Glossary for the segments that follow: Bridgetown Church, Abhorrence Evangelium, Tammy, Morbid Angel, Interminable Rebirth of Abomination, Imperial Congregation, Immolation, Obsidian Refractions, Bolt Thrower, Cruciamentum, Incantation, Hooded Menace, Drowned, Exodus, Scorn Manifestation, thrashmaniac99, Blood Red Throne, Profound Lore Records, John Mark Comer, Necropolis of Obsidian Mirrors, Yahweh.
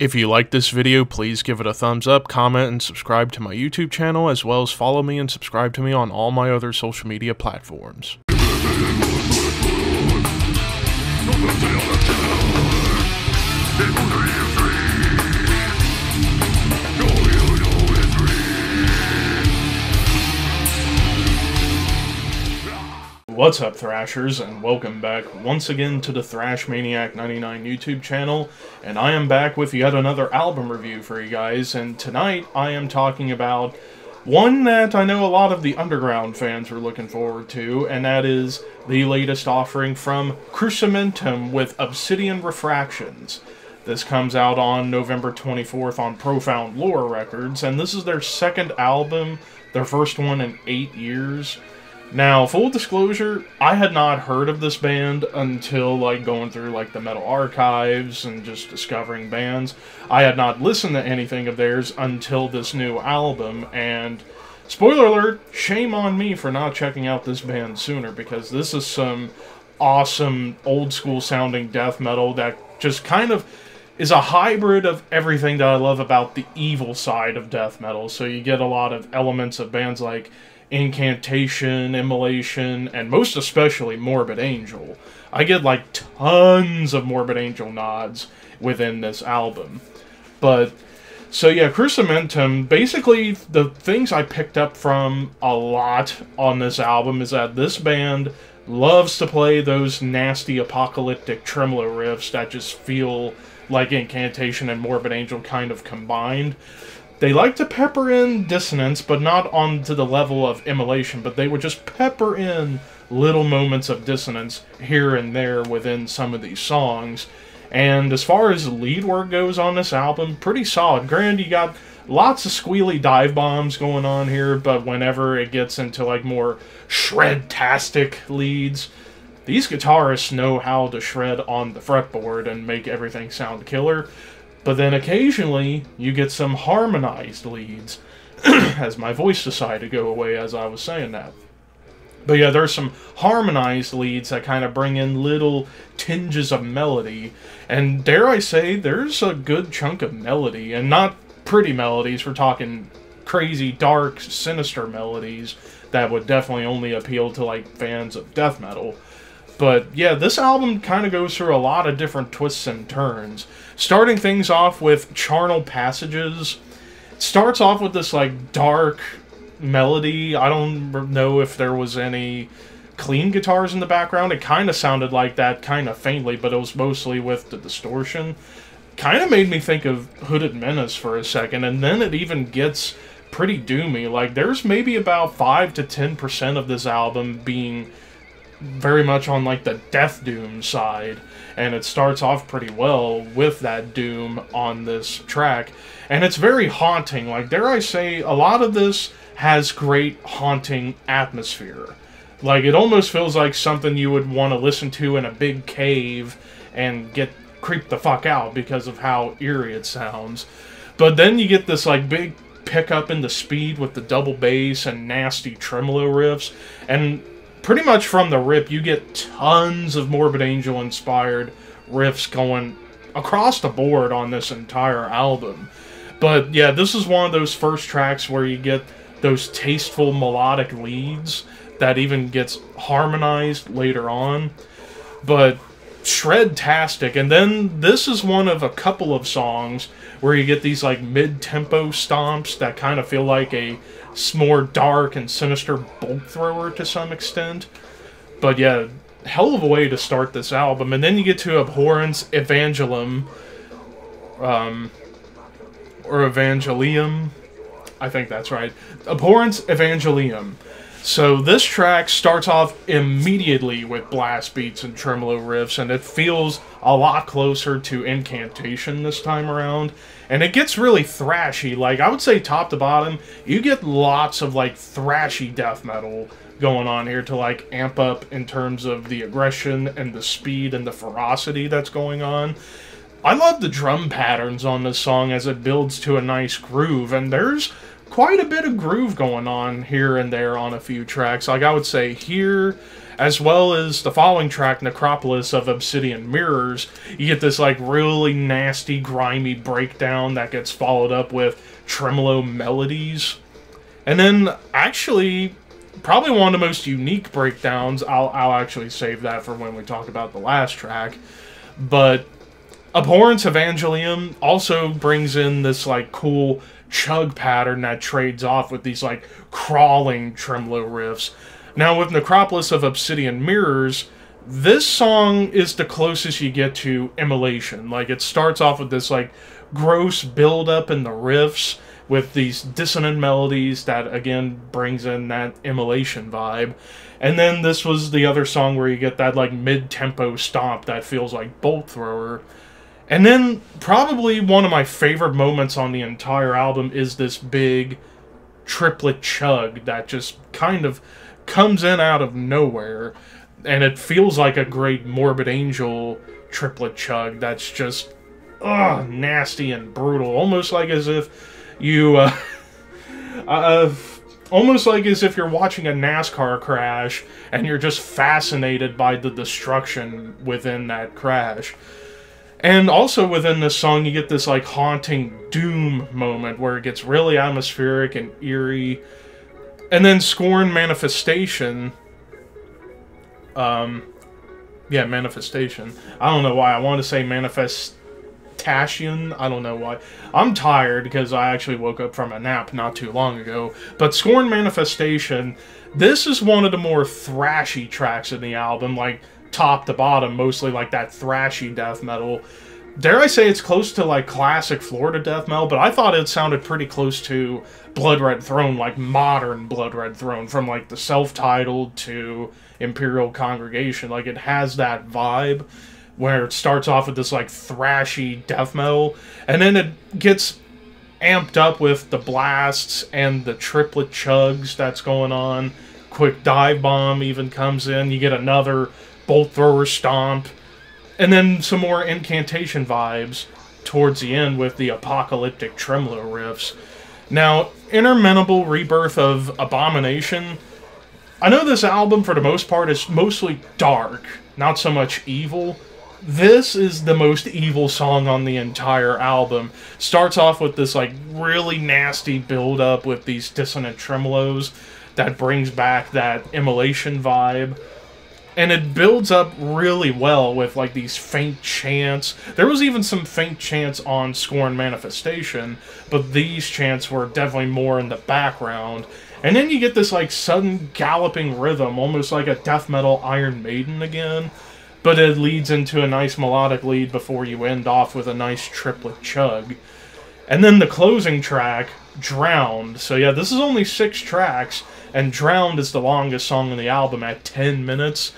If you like this video, please give it a thumbs up, comment, and subscribe to my YouTube channel, as well as follow me and subscribe to me on all my other social media platforms. What's up, Thrashers, and welcome back once again to the Thrash Maniac 99 YouTube channel, and I am back with yet another album review for you guys, and tonight I am talking about one that I know a lot of the underground fans were looking forward to, and that is the latest offering from Cruciamentum with Obsidian Refractions. This comes out on November 24th on Profound Lore Records, and this is their second album, their first one in 8 years. Now, full disclosure, I had not heard of this band until, going through, the metal archives and just discovering bands. I had not listened to anything of theirs until this new album, and, spoiler alert, shame on me for not checking out this band sooner, because this is some awesome, old-school-sounding death metal that just kind of is a hybrid of everything that I love about the evil side of death metal. So you get a lot of elements of bands like Incantation, Immolation, and most especially Morbid Angel. I get tons of Morbid Angel nods within this album. But, so yeah, Cruciamentum, basically the things I picked up from a lot on this album is that this band loves to play those nasty apocalyptic tremolo riffs that just feel like Incantation and Morbid Angel kind of combined. They like to pepper in dissonance, but not onto the level of Immolation, but they would just pepper in little moments of dissonance here and there within some of these songs. And as far as lead work goes on this album, pretty solid. Granted, you got lots of squealy dive bombs going on here, but whenever it gets into more shred-tastic leads, these guitarists know how to shred on the fretboard and make everything sound killer. But then occasionally, you get some harmonized leads, as my voice decided to go away as I was saying that. But yeah, there's some harmonized leads that kind of bring in little tinges of melody, and dare I say, there's a good chunk of melody, and not pretty melodies, we're talking crazy, dark, sinister melodies that would definitely only appeal to, fans of death metal. But yeah, this album kind of goes through a lot of different twists and turns. Starting things off with Charnel Passages. It starts off with this dark melody. I don't know if there was any clean guitars in the background. It kind of sounded like that, kind of faintly, but it was mostly with the distortion. Kind of made me think of Hooded Menace for a second, and then it even gets pretty doomy. There's maybe about 5 to 10% of this album being very much on the death doom side, and it starts off pretty well with that doom on this track, and it's very haunting. Dare I say, a lot of this has great haunting atmosphere. It almost feels like something you would want to listen to in a big cave and get creeped the fuck out because of how eerie it sounds. But then you get this big pickup in the speed with the double bass and nasty tremolo riffs, and pretty much from the rip, you get tons of Morbid Angel-inspired riffs going across the board on this entire album. But yeah, this is one of those first tracks where you get those tasteful melodic leads that even gets harmonized later on. But shred-tastic. And then this is one of a couple of songs where you get these mid-tempo stomps that kind of feel like a more dark and sinister Bolt Thrower to some extent. But yeah, hell of a way to start this album. And then you get to Abhorrence Evangelium, or Evangelium, I think that's right. Abhorrence Evangelium. So this track starts off immediately with blast beats and tremolo riffs, and it feels a lot closer to Incantation this time around. And it gets really thrashy. I would say top to bottom, you get lots of, thrashy death metal going on here to, amp up in terms of the aggression and the speed and the ferocity that's going on. I love the drum patterns on this song as it builds to a nice groove, and there's quite a bit of groove going on here and there on a few tracks. I would say here as well as the following track, Necropolis of Obsidian Mirrors. You get this like really nasty, grimy breakdown that gets followed up with tremolo melodies. And then, actually, probably one of the most unique breakdowns, I'll actually save that for when we talk about the last track, but Abhorrence Evangelium also brings in this like cool chug pattern that trades off with these like crawling tremolo riffs. Now with Necropolis of Obsidian Mirrors, this song is the closest you get to Immolation. Like, it starts off with this like gross buildup in the riffs with these dissonant melodies that again brings in that Immolation vibe. And then this was the other song where you get that like mid-tempo stomp that feels like Bolt Thrower. And then probably one of my favorite moments on the entire album is this big triplet chug that just kind of comes in out of nowhere, and it feels like a great Morbid Angel triplet chug that's just nasty and brutal, almost like as if you almost like as if you're watching a NASCAR crash and you're just fascinated by the destruction within that crash. And also within this song, you get this like haunting doom moment where it gets really atmospheric and eerie. And then Scorn Manifestation. Yeah, Manifestation. I don't know why I want to say Manifestation. I don't know why. I'm tired because I actually woke up from a nap not too long ago. But Scorn Manifestation, this is one of the more thrashy tracks in the album, like top to bottom, mostly like that thrashy death metal. Dare I say it's close to like classic Florida death metal, but I thought it sounded pretty close to Blood Red Throne, like modern Blood Red Throne, from like the self-titled to Imperial Congregation. Like, it has that vibe where it starts off with this like thrashy death metal, and then it gets amped up with the blasts and the triplet chugs that's going on. Quick dive bomb even comes in. You get another Bolt Thrower stomp, and then some more Incantation vibes towards the end with the apocalyptic tremolo riffs. Now, Interminable Rebirth of Abomination, I know this album for the most part is mostly dark, not so much evil. This is the most evil song on the entire album. Starts off with this like really nasty build up with these dissonant tremolos that brings back that Immolation vibe. And it builds up really well with like these faint chants. There was even some faint chants on Scorn Manifestation, but these chants were definitely more in the background. And then you get this like sudden galloping rhythm, almost like a death metal Iron Maiden again, but it leads into a nice melodic lead before you end off with a nice triplet chug. And then the closing track, Drowned. So yeah, this is only 6 tracks, and Drowned is the longest song on the album at 10 minutes.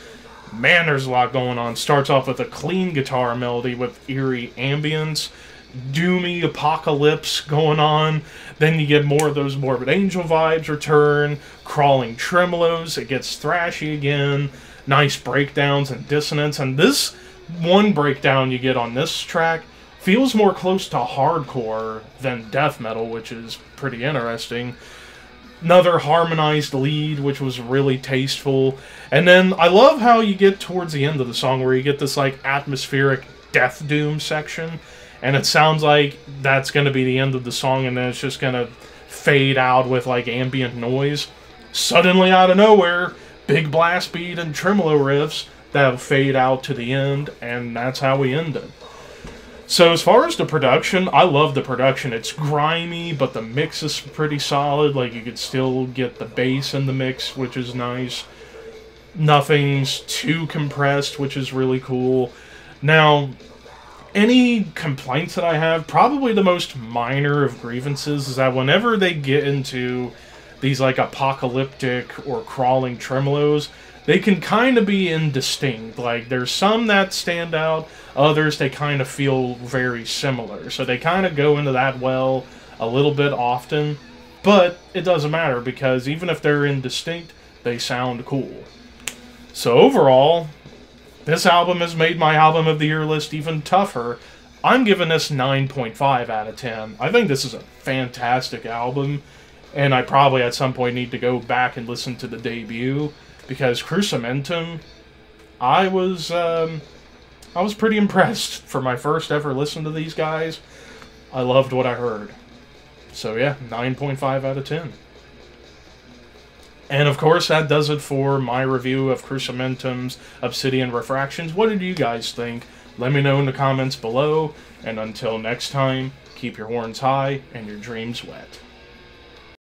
Man, there's a lot going on. Starts off with a clean guitar melody with eerie ambience, doomy apocalypse going on. Then you get more of those Morbid Angel vibes return, crawling tremolos, it gets thrashy again, nice breakdowns and dissonance. And this one breakdown you get on this track feels more close to hardcore than death metal, which is pretty interesting. Another harmonized lead, which was really tasteful. And then I love how you get towards the end of the song where you get this like atmospheric death doom section, and it sounds like that's going to be the end of the song, and then it's just going to fade out with like ambient noise. Suddenly out of nowhere, big blast beat and tremolo riffs that'll fade out to the end, and that's how we end it. So as far as the production, I love the production. It's grimy, but the mix is pretty solid. Like, you could still get the bass in the mix, which is nice. Nothing's too compressed, which is really cool. Now, any complaints that I have, probably the most minor of grievances, is that whenever they get into these like apocalyptic or crawling tremolos, they can kind of be indistinct. Like, there's some that stand out, others they kind of feel very similar. So they kind of go into that well a little bit often, but it doesn't matter because even if they're indistinct, they sound cool. So overall, this album has made my album of the year list even tougher. I'm giving this 9.5 out of 10. I think this is a fantastic album, and I probably at some point need to go back and listen to the debut. because Cruciamentum, I was pretty impressed for my first ever listen to these guys. I loved what I heard. So yeah, 9.5 out of 10. And of course, that does it for my review of Cruciamentum's Obsidian Refractions. What did you guys think? Let me know in the comments below, and until next time, keep your horns high and your dreams wet.